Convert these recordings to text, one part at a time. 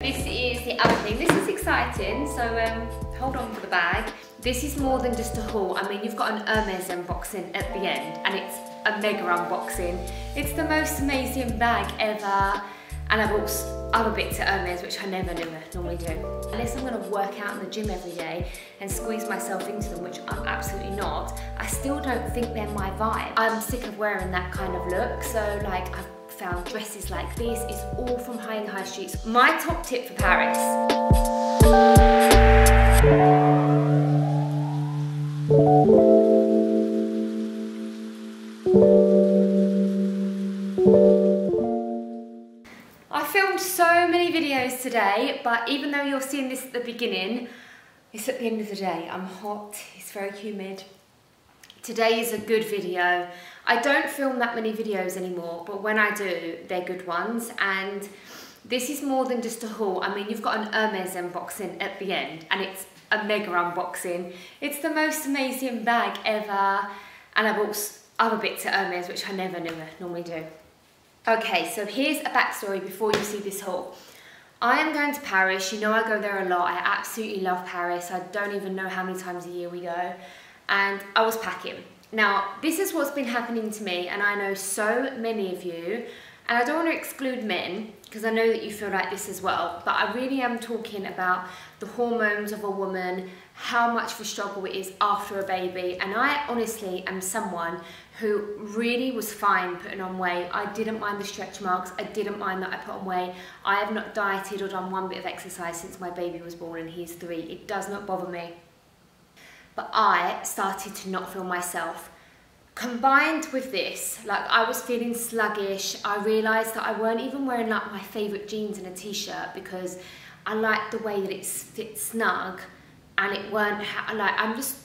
This is the other thing. This is exciting, so hold on for the bag. This is more than just a haul. I mean, you've got an Hermès unboxing at the end, and it's a mega unboxing. It's the most amazing bag ever, and I bought other bits at Hermès, which I never normally do. Unless I'm gonna work out in the gym every day and squeeze myself into them, which I'm absolutely not, I still don't think they're my vibe. I'm sick of wearing that kind of look, so like I've found dresses like this. It's all from high and high streets. My top tip for Paris. So many videos today, but even though you're seeing this at the beginning, it's at the end of the day. I'm hot, it's very humid. Today is a good video. I don't film that many videos anymore, but when I do, they're good ones. And this is more than just a haul. I mean, you've got an Hermès unboxing at the end, and it's a mega unboxing. It's the most amazing bag ever, and I bought other bits at Hermès, which I never normally do. Okay, so here's a backstory before you see this haul. I am going to Paris. You know I go there a lot. I absolutely love Paris. I don't even know how many times a year we go. And I was packing. Now, this is what's been happening to me, and I know so many of you, and I don't want to exclude men, because I know that you feel like this as well, but I really am talking about the hormones of a woman, how much of a struggle it is after a baby. And I honestly am someone who really was fine putting on weight. I didn't mind the stretch marks. I didn't mind that I put on weight. I have not dieted or done one bit of exercise since my baby was born, and he's 3. It does not bother me. But I started to not feel myself. Combined with this, like I was feeling sluggish. I realised that I weren't even wearing like my favourite jeans and a t-shirt, because I like the way that it fits snug, and it weren't like, I'm just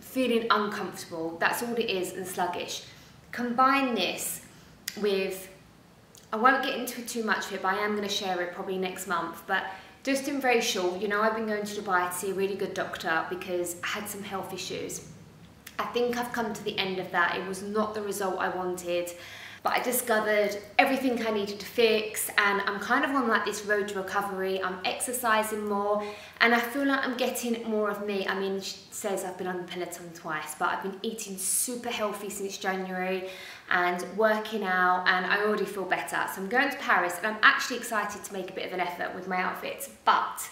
feeling uncomfortable. That's all it is, and sluggish. Combine this with, I won't get into it too much of it, but I am going to share it probably next month. But just in very short, you know, I've been going to Dubai to see a really good doctor because I had some health issues. I think I've come to the end of that. It was not the result I wanted, but I discovered everything I needed to fix, and I'm kind of on like this road to recovery. I'm exercising more, and I feel like I'm getting more of me. I mean, she says I've been on the Peloton twice, but I've been eating super healthy since January and working out, and I already feel better. So I'm going to Paris, and I'm actually excited to make a bit of an effort with my outfits, but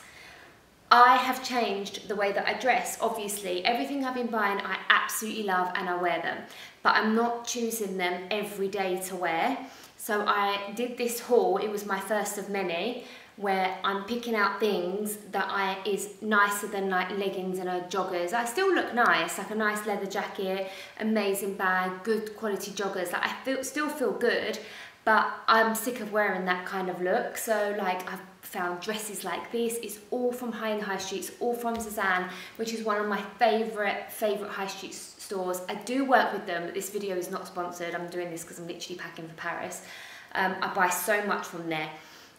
I have changed the way that I dress, obviously. Everything I've been buying I absolutely love, and I wear them, but I'm not choosing them every day to wear. So I did this haul, it was my first of many, where I'm picking out things that is nicer than like leggings and joggers. I still look nice, like a nice leather jacket, amazing bag, good quality joggers. Like I still feel good, but I'm sick of wearing that kind of look. So like I've found dresses like this. It's all from high and high streets, all from Sézane, which is one of my favourite high street stores. I do work with them, but this video is not sponsored. I'm doing this because I'm literally packing for Paris. I buy so much from there.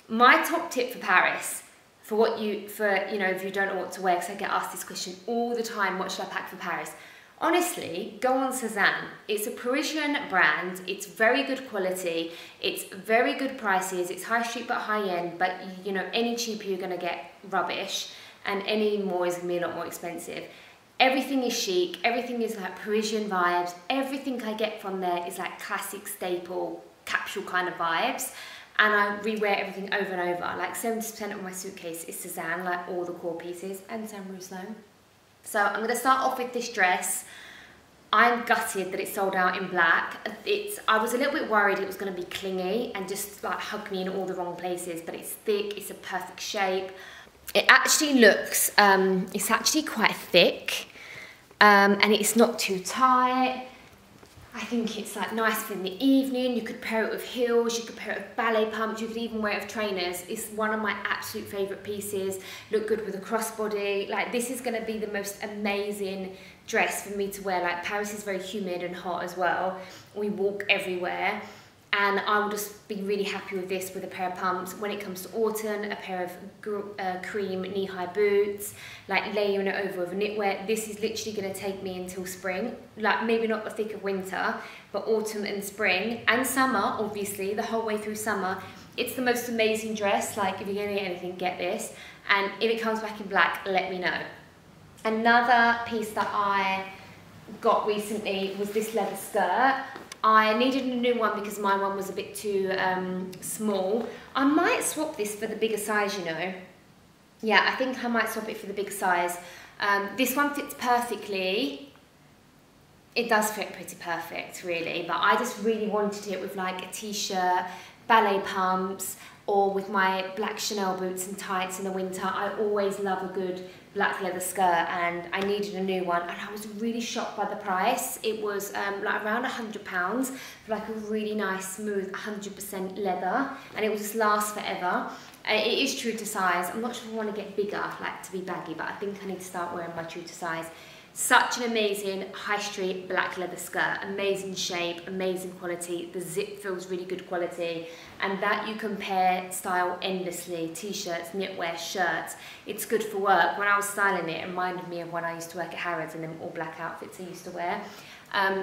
My top tip for Paris, for you know, if you don't know what to wear, because I get asked this question all the time, what should I pack for Paris? Honestly, go on Sézane. It's a Parisian brand, it's very good quality, it's very good prices, it's high street but high end, but you know, any cheaper you're gonna get rubbish, and any more is gonna be a lot more expensive. Everything is chic, everything is like Parisian vibes, everything I get from there is like classic staple, capsule kind of vibes, and I rewear everything over and over. Like 70% of my suitcase is Sézane, like all the core pieces, and San Rousseau. So I'm going to start off with this dress. I'm gutted that it sold out in black. I was a little bit worried it was going to be clingy and just like hug me in all the wrong places, but it's thick, it's a perfect shape. It actually looks, it's actually quite thick, and it's not too tight. I think it's like nice for in the evening. You could pair it with heels, you could pair it with ballet pumps, you could even wear it with trainers. It's one of my absolute favourite pieces. Look good with a crossbody. Like this is gonna be the most amazing dress for me to wear. Like Paris is very humid and hot as well. We walk everywhere. and I will just be really happy with this with a pair of pumps. When it comes to autumn, a pair of cream knee-high boots, like layering it over with knitwear. This is literally gonna take me until spring, like maybe not the thick of winter, but autumn and spring and summer, obviously, the whole way through summer. It's the most amazing dress, like if you're gonna get anything, get this. And if it comes back in black, let me know. Another piece that I got recently was this leather skirt. I needed a new one because my one was a bit too small. I might swap this for the bigger size, you know. Yeah, I think I might swap it for the big size. This one fits perfectly. It does fit pretty perfect, really, but I just really wanted it with like a t-shirt, ballet pumps, or with my black Chanel boots and tights in the winter. I always love a good black leather skirt, and I needed a new one, and I was really shocked by the price. It was like around £100 for like a really nice smooth 100% leather, and it will just last forever. It is true to size. I'm not sure if I want to get bigger, like to be baggy, but I think I need to start wearing my true to size. Such an amazing high street black leather skirt, amazing shape, amazing quality. The zip feels really good quality, and that you can pair style endlessly, t-shirts, knitwear, shirts. It's good for work. When I was styling it, it reminded me of when I used to work at Harrods and them all black outfits I used to wear.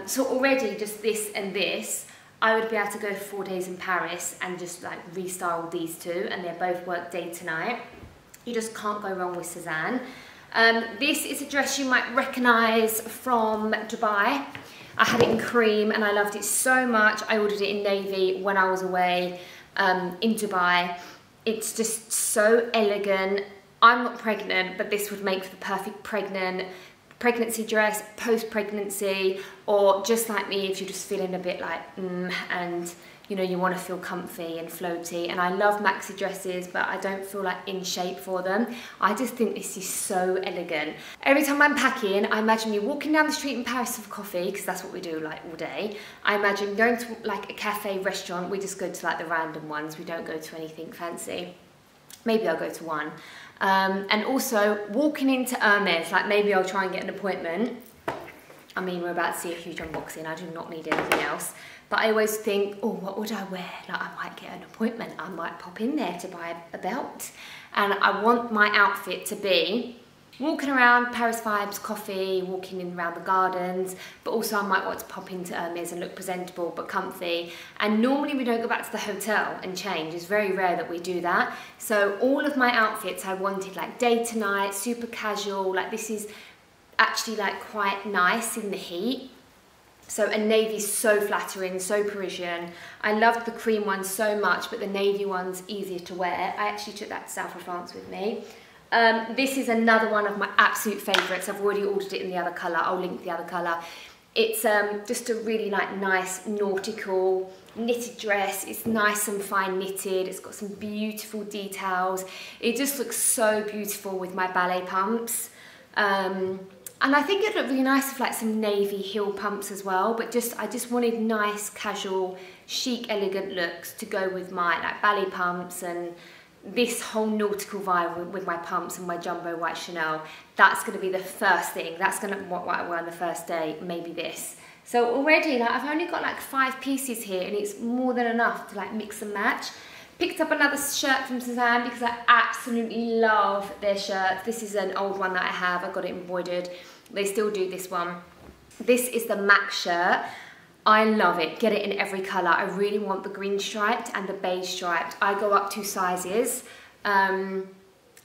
So already just this and this, I would be able to go for 4 days in Paris and just like restyle these two, and they're both work day to night. You just can't go wrong with Sézane. This is a dress you might recognise from Dubai. I had it in cream and I loved it so much. I ordered it in navy when I was away in Dubai. It's just so elegant. I'm not pregnant, but this would make for the perfect pregnancy dress, post-pregnancy, or just like me if you're just feeling a bit like and you know, you want to feel comfy and floaty. And I love maxi dresses, but I don't feel like in shape for them. I just think this is so elegant. Every time I'm packing, I imagine me walking down the street in Paris for coffee, because that's what we do like all day. I imagine going to like a cafe, restaurant. We just go to like the random ones. We don't go to anything fancy. Maybe I'll go to one. And also walking into Hermès, like maybe I'll try and get an appointment. I mean, we're about to see a huge unboxing. I do not need anything else. But I always think, oh, what would I wear? Like, I might get an appointment. I might pop in there to buy a belt. And I want my outfit to be walking around, Paris vibes, coffee, walking in around the gardens. But also I might want to pop into Hermès and look presentable but comfy. And normally we don't go back to the hotel and change. It's very rare that we do that. So all of my outfits I wanted, like day to night, super casual. Like, this is actually like quite nice in the heat. So a navy, so flattering, so Parisian. I loved the cream one so much, but the navy one's easier to wear. I actually took that to South of France with me. This is another one of my absolute favourites. I've already ordered it in the other colour. I'll link the other colour. It's just a really like nice nautical knitted dress. It's nice and fine knitted. It's got some beautiful details. It just looks so beautiful with my ballet pumps. And I think it'd look really nice with like some navy heel pumps as well, but I just wanted nice, casual, chic, elegant looks to go with my like ballet pumps and this whole nautical vibe with my pumps and my jumbo white Chanel. That's gonna be the first thing. That's gonna be what I wear on the first day, maybe this. So already, like, I've only got like 5 pieces here, and it's more than enough to like mix and match. Picked up another shirt from Sézane because I absolutely love their shirts. This is an old one that I have. I got it embroidered. They still do this one. This is the MAC shirt. I love it. Get it in every colour. I really want the green striped and the beige striped. I go up 2 sizes.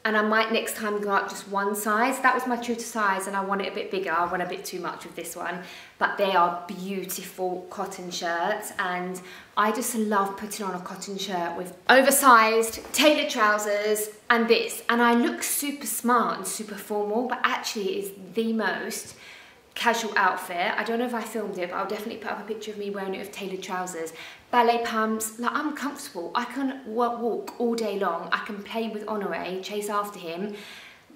And I might next time go up just 1 size. That was my true to size, and I want it a bit bigger. I want a bit too much with this one. But they are beautiful cotton shirts, and I just love putting on a cotton shirt with oversized tailored trousers and this. And I look super smart and super formal, but actually it's the most casual outfit. I don't know if I filmed it, but I'll definitely put up a picture of me wearing it with tailored trousers, ballet pumps. Like, I'm comfortable. I can walk all day long. I can play with Honoré, chase after him.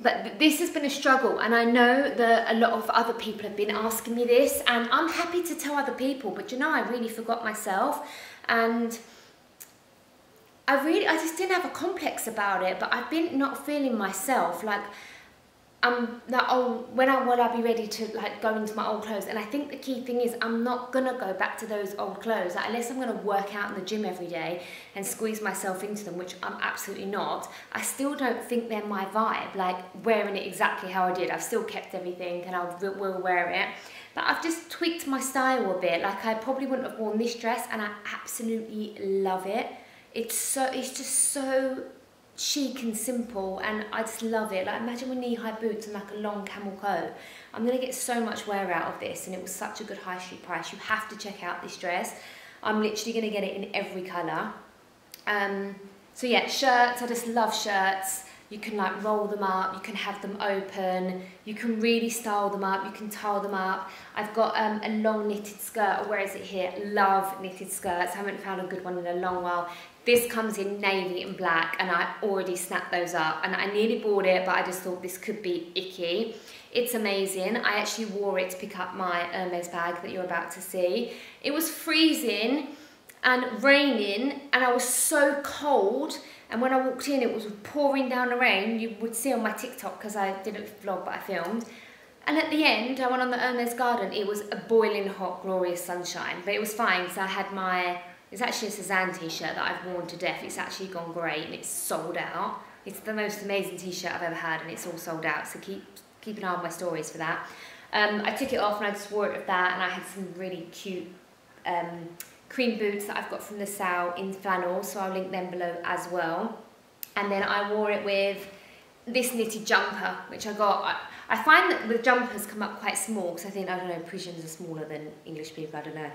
But this has been a struggle, and I know that a lot of other people have been asking me this, and I'm happy to tell other people, but you know, I really forgot myself, and I just didn't have a complex about it, but I've been not feeling myself. Like, that when I will, I'll be ready to like go into my old clothes. And I think the key thing is I'm not gonna go back to those old clothes, like, unless I'm gonna work out in the gym every day and squeeze myself into them, which I'm absolutely not. I still don't think they're my vibe, like wearing it exactly how I did. I've still kept everything and I will wear it, but I've just tweaked my style a bit. Like, I probably wouldn't have worn this dress and I absolutely love it. It's just so chic and simple, and I just love it. Like, imagine with knee-high boots and like a long camel coat. I'm gonna get so much wear out of this, and it was such a good high street price. You have to check out this dress. I'm literally gonna get it in every colour. So yeah, shirts, I just love shirts. You can like roll them up, you can have them open, you can really style them up, you can tile them up. I've got a long knitted skirt, or where is it here? Love knitted skirts. I haven't found a good one in a long while. This comes in navy and black, and I already snapped those up, and I nearly bought it, but I just thought this could be icky. It's amazing. I actually wore it to pick up my Hermès bag that you're about to see. It was freezing and raining, and I was so cold, and when I walked in, it was pouring down the rain. You would see on my TikTok, because I didn't vlog, but I filmed. And at the end, I went on the Hermès garden. It was a boiling hot, glorious sunshine, but it was fine, because I had my... It's actually a Sézane t-shirt that I've worn to death. It's actually gone great, and it's sold out. It's the most amazing t-shirt I've ever had, and it's all sold out, so keep an eye on my stories for that. I took it off and I just wore it with that, and I had some really cute cream boots that I've got from LaSalle in flannel, so I'll link them below as well. And then I wore it with this knitted jumper, which I got. I find that the jumpers come up quite small, because I think, I don't know, Parisians are smaller than English people, I don't know.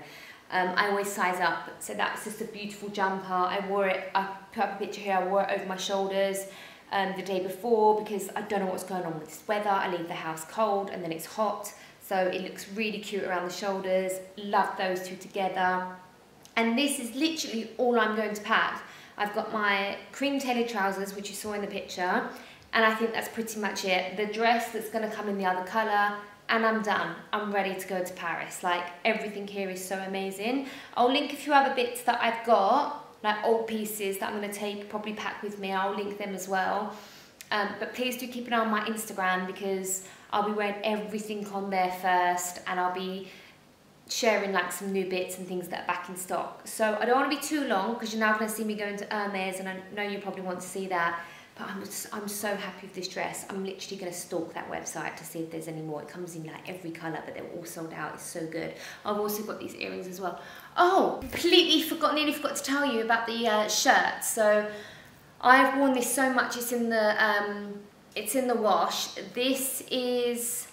I always size up, so that's just a beautiful jumper. I wore it, I put up a picture here, I wore it over my shoulders the day before, because I don't know what's going on with this weather. I leave the house cold and then it's hot, so it looks really cute around the shoulders. Love those two together. And this is literally all I'm going to pack. I've got my cream tailored trousers, which you saw in the picture, and I think that's pretty much it. The dress that's going to come in the other colour, and I'm done. I'm ready to go to Paris. Like, everything here is so amazing. I'll link a few other bits that I've got, like old pieces that I'm gonna take, probably pack with me. I'll link them as well. But please do keep an eye on my Instagram, because I'll be wearing everything on there first, and I'll be sharing like some new bits and things that are back in stock. So I don't wanna be too long, because you're now gonna see me going to Hermès, and I know you probably want to see that. I'm so happy with this dress. I'm literally going to stalk that website to see if there's any more. It comes in like every colour, but they're all sold out. It's so good. I've also got these earrings as well. Oh, completely forgot, nearly forgot to tell you about the shirt. So I've worn this so much. It's in the wash. This is...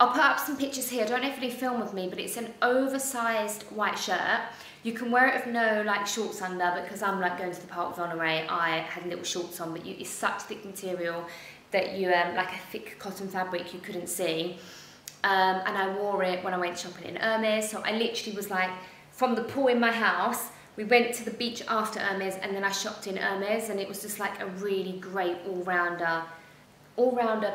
I'll put up some pictures here. I don't know if any film with me, but it's an oversized white shirt. You can wear it with no like shorts under, because I'm like going to the park with Honoré, I had little shorts on, but it's such thick material that you, like a thick cotton fabric, you couldn't see. And I wore it when I went shopping in Hermès, so I literally was like, from the pool in my house, we went to the beach after Hermès, and then I shopped in Hermès, and it was just like a really great all-rounder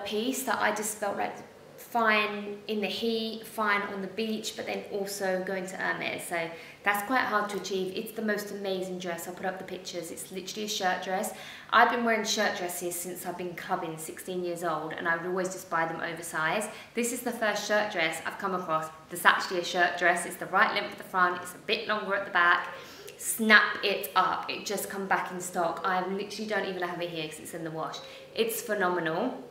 piece that I just felt like, fine in the heat, fine on the beach, but then also going to Hermès, so that's quite hard to achieve. It's the most amazing dress. I'll put up the pictures. It's literally a shirt dress. I've been wearing shirt dresses since I've been clubbing, 16 years old, and I would always just buy them oversized. This is the first shirt dress I've come across that's actually a shirt dress. It's the right length at the front, it's a bit longer at the back. Snap it up. It just come back in stock. I literally don't even have it here because it's in the wash. It's phenomenal.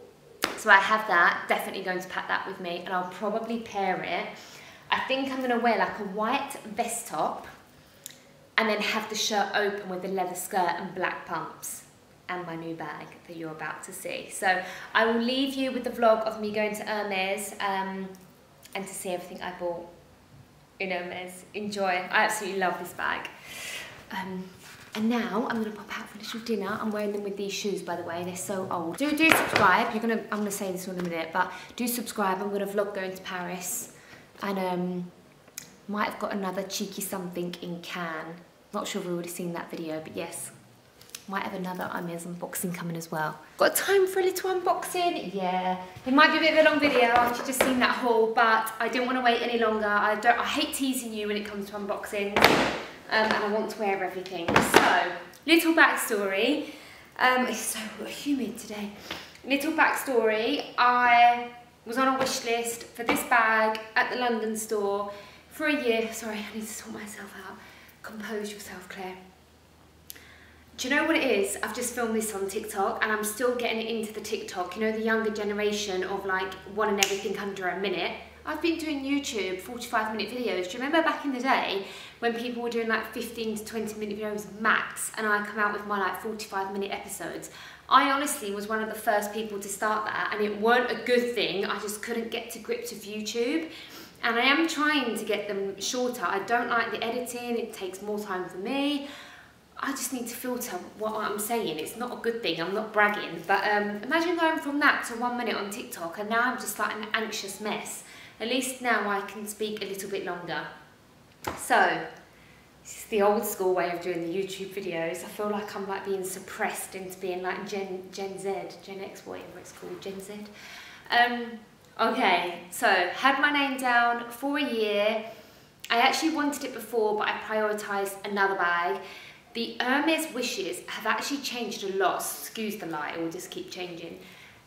So I have that, definitely going to pack that with me, and I'll probably pair it. I think I'm going to wear like a white vest top, and then have the shirt open with a leather skirt and black pumps, and my new bag that you're about to see. So I will leave you with the vlog of me going to Hermès and to see everything I bought in Hermès. Enjoy. I absolutely love this bag. And now I'm going to pop out for a little dinner. I'm wearing them with these shoes, by the way. They're so old. Do subscribe. I'm going to say this in a minute, but do subscribe. I'm going to vlog going to Paris, and might have got another cheeky something in Cannes. Not sure if we've already seen that video, but yes, might have another Hermès unboxing coming as well. Got time for a little unboxing? Yeah. It might be a bit of a long video after just seeing that haul, but I didn't want to wait any longer. I hate teasing you when it comes to unboxing. And I want to wear everything. So, little backstory. It's so humid today. Little backstory, I was on a wish list for this bag at the London store for a year. Sorry, I need to sort myself out. Compose yourself, Claire. Do you know what it is? I've just filmed this on TikTok and I'm still getting into the TikTok. You know, the younger generation of like one and everything under a minute. I've been doing YouTube 45-minute videos. Do you remember back in the day when people were doing like 15 to 20-minute videos max and I come out with my like 45-minute episodes? I honestly was one of the first people to start that and it weren't a good thing. I just couldn't get to grips with YouTube. And I am trying to get them shorter. I don't like the editing, it takes more time for me. I just need to filter what I'm saying. It's not a good thing, I'm not bragging. But imagine going from that to 1 minute on TikTok and now I'm just like an anxious mess. At least now I can speak a little bit longer. So, this is the old school way of doing the YouTube videos. I feel like I'm like being suppressed into being like Gen Z, Gen X, whatever it's called, Gen Z. Okay, so had my name down for a year. I actually wanted it before, but I prioritised another bag. The Hermès wishes have actually changed a lot. Excuse the light, it will just keep changing.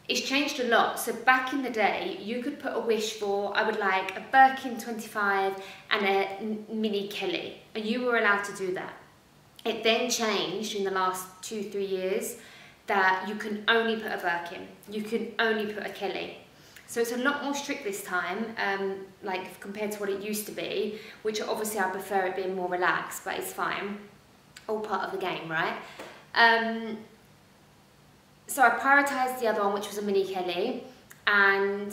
It's changed a lot. So back in the day, you could put a wish for, I would like a Birkin 25 and a Mini Kelly. And you were allowed to do that. It then changed in the last 2-3 years that you can only put a Birkin. You can only put a Kelly. So it's a lot more strict this time, like compared to what it used to be, which obviously I prefer it being more relaxed, but it's fine. All part of the game, right? So I prioritised the other one, which was a Mini Kelly, and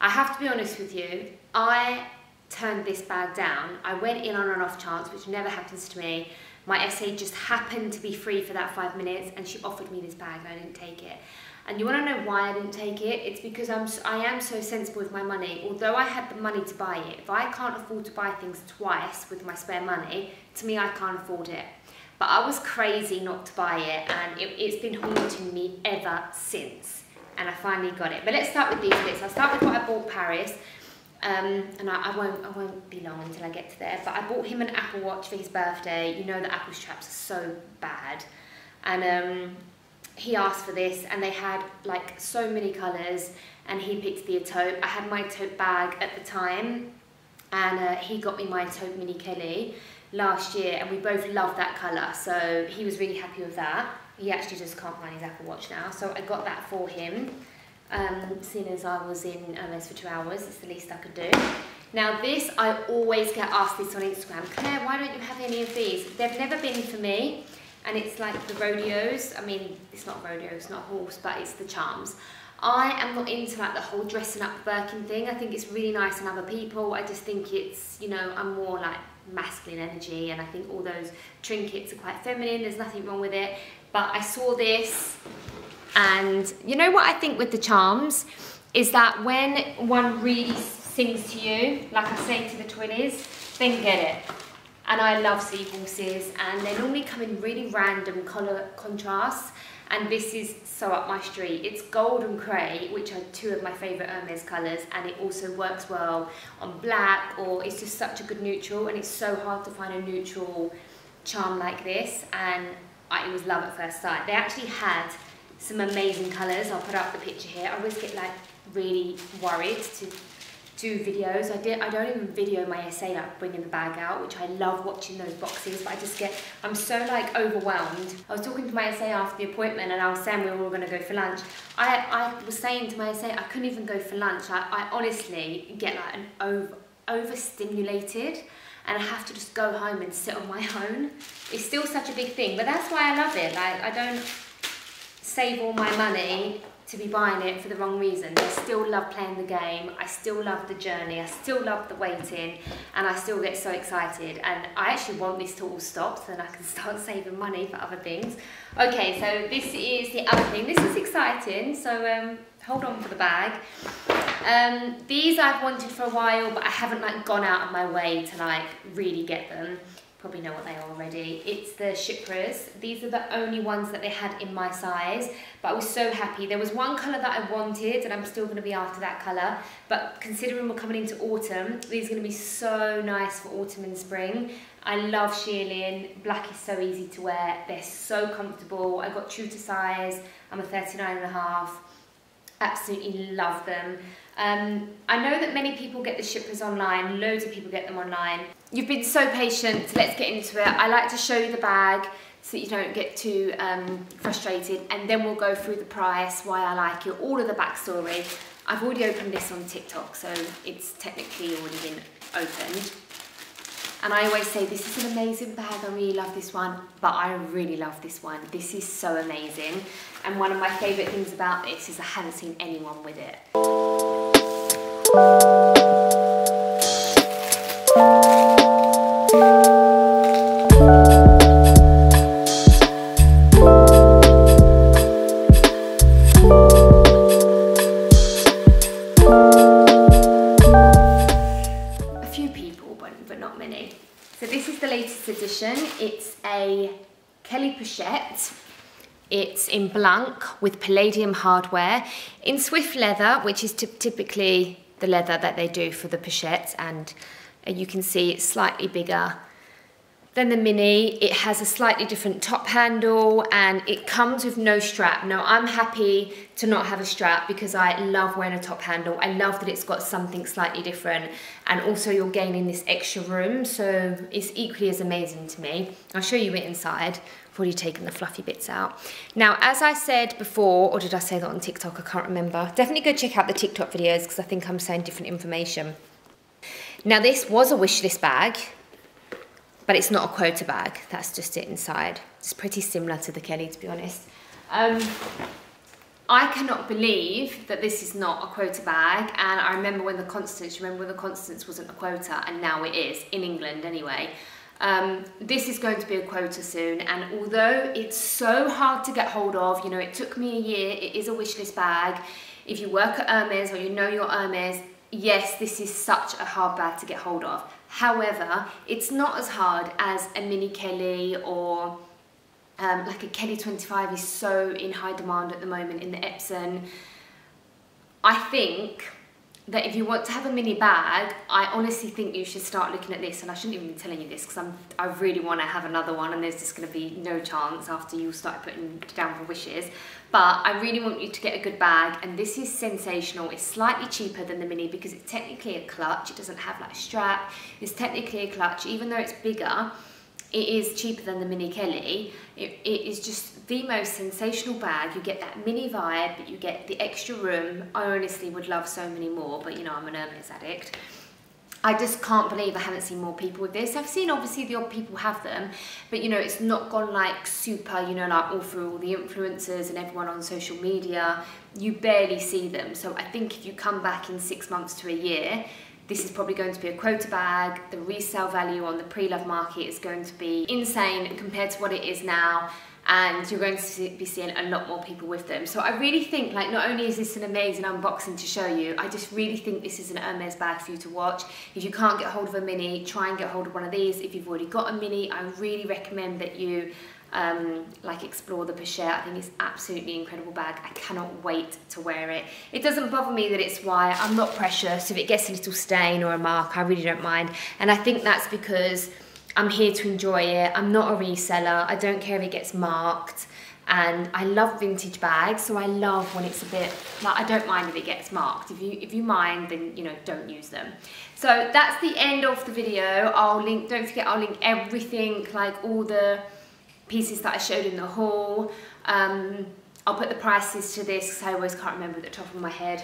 I have to be honest with you, I turned this bag down. I went in on an off chance, which never happens to me. My SA just happened to be free for that 5 minutes, and she offered me this bag, and I didn't take it. And you want to know why I didn't take it? It's because I am so sensible with my money. Although I had the money to buy it, if I can't afford to buy things twice with my spare money, to me I can't afford it. But I was crazy not to buy it, and it's been haunting me ever since. And I finally got it. But let's start with these bits. I'll start with what I bought Paris. And I won't be long until I get to there. But I bought him an Apple Watch for his birthday. You know that Apple straps are so bad. And he asked for this, and they had like so many colours, and he picked the taupe. I had my taupe bag at the time, and he got me my taupe Mini Kelly last year, and we both loved that colour, so he was really happy with that. He actually just can't find his Apple Watch now, so I got that for him, seeing as I was in Hermes for 2 hours. It's the least I could do. Now this, I always get asked this on Instagram, Claire, why don't you have any of these? They've never been for me. And it's like the rodeos. I mean, it's not a rodeo, it's not a horse, but it's the charms. I am not into like the whole dressing up Birkin thing. I think it's really nice on other people. I just think it's, you know, I'm more like masculine energy, and I think all those trinkets are quite feminine. There's nothing wrong with it. But I saw this, and you know what I think with the charms is that when one really sings to you, like I say to the twinnies, then get it. And I love seahorses, and they normally come in really random colour contrasts, and this is so up my street. It's gold and grey, which are two of my favourite Hermès colours, and it also works well on black, or it's just such a good neutral, and it's so hard to find a neutral charm like this, and it was love at first sight. They actually had some amazing colours. I'll put up the picture here. I always get like really worried to do videos. I don't even video my SA like bringing the bag out, which I love watching those boxes, but I just get, I'm so like overwhelmed. I was talking to my SA after the appointment, and I was saying we were all gonna go for lunch. I was saying to my SA, I couldn't even go for lunch. I honestly get like an overstimulated, and I have to just go home and sit on my own. It's still such a big thing, but that's why I love it. Like, I don't save all my money to be buying it for the wrong reasons. I still love playing the game, I still love the journey, I still love the waiting, and I still get so excited, and I actually want this to all stop so then I can start saving money for other things. Okay, so this is the other thing. This is exciting, so hold on for the bag. These I've wanted for a while, but I haven't like gone out of my way to like really get them. probably know what they are already. It's the Shipras. These are the only ones that they had in my size, but I was so happy. There was one colour that I wanted, and I'm still going to be after that colour, but considering we're coming into autumn, these are going to be so nice for autumn and spring. I love shearling. Black is so easy to wear. They're so comfortable. I got true to size. I'm a 39.5. Absolutely love them. I know that many people get the Shipras online. Loads of people get them online. You've been so patient, so let's get into it. I like to show you the bag so that you don't get too frustrated, and then we'll go through the price, why I like it, all of the backstory. I've already opened this on TikTok, so it's technically already been opened. And I always say, this is an amazing bag, I really love this one, but I really love this one. This is so amazing. And one of my favourite things about this is I haven't seen anyone with it. A few people, but not many. So this is the latest edition. It's a Kelly Pochette. It's in Blanc with palladium hardware, in swift leather, which is typically the leather that they do for the pochettes, and you can see it's slightly bigger than the mini. It has a slightly different top handle, and it comes with no strap. Now, I'm happy to not have a strap because I love wearing a top handle. I love that it's got something slightly different, and also you're gaining this extra room, so it's equally as amazing to me. I'll show you it inside. I've already taken the fluffy bits out. Now, as I said before, or did I say that on TikTok? I can't remember. Definitely go check out the TikTok videos because I think I'm saying different information. Now, this was a wish list bag, but it's not a quota bag. That's just it inside. It's pretty similar to the Kelly, to be honest. I cannot believe that this is not a quota bag, and I remember when the Constance, wasn't a quota, and now it is, in England anyway. This is going to be a quota soon, and although it's so hard to get hold of, you know, it took me a year, it is a wish list bag. If you work at Hermès or you know your Hermès, yes, this is such a hard bag to get hold of. However, it's not as hard as a Mini Kelly, or like a Kelly 25 is so in high demand at the moment in the Epson. I think that if you want to have a mini bag, I honestly think you should start looking at this, and I shouldn't even be telling you this because I really want to have another one, and there's just going to be no chance after you start putting down for wishes. But I really want you to get a good bag, and this is sensational. It's slightly cheaper than the mini because it's technically a clutch. It doesn't have like a strap. It's technically a clutch. Even though it's bigger, it is cheaper than the Mini Kelly. It is just the most sensational bag. You get that mini vibe, but you get the extra room. I honestly would love so many more, but you know, I'm an Hermès addict. I just can't believe I haven't seen more people with this. I've seen obviously the odd people have them, but you know, it's not gone like super, you know, like all through all the influencers and everyone on social media. You barely see them. So I think if you come back in 6 months to a year, this is probably going to be a quota bag. The resale value on the pre-love market is going to be insane compared to what it is now, and you're going to be seeing a lot more people with them. So I really think, like, not only is this an amazing unboxing to show you, I just really think this is an Hermès bag for you to watch. If you can't get hold of a mini, try and get hold of one of these. If you've already got a mini, I really recommend that you like explore the pochette. I think it's absolutely incredible bag. I cannot wait to wear it. It doesn't bother me that it's white. I'm not precious. If it gets a little stain or a mark, I really don't mind. And I think that's because I'm here to enjoy it. I'm not a reseller. I don't care if it gets marked. And I love vintage bags, so I love when it's a bit, like, I don't mind if it gets marked. If you mind, then, you know, don't use them. So that's the end of the video. I'll link, don't forget, I'll link everything, like all the pieces that I showed in the haul. I'll put the prices to this because I always can't remember at the top of my head.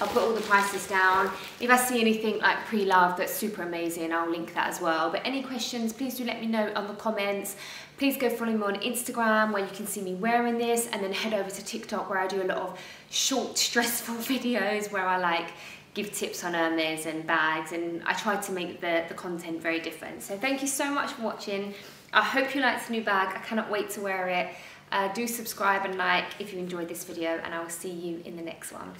I'll put all the prices down. If I see anything like pre-love that's super amazing, I'll link that as well. But any questions, please do let me know on the comments. Please go follow me on Instagram where you can see me wearing this, and then head over to TikTok where I do a lot of short, stressful videos where I like give tips on Hermès and bags, and I try to make the content very different. So thank you so much for watching. I hope you liked the new bag. I cannot wait to wear it. Do subscribe and like if you enjoyed this video, and I will see you in the next one.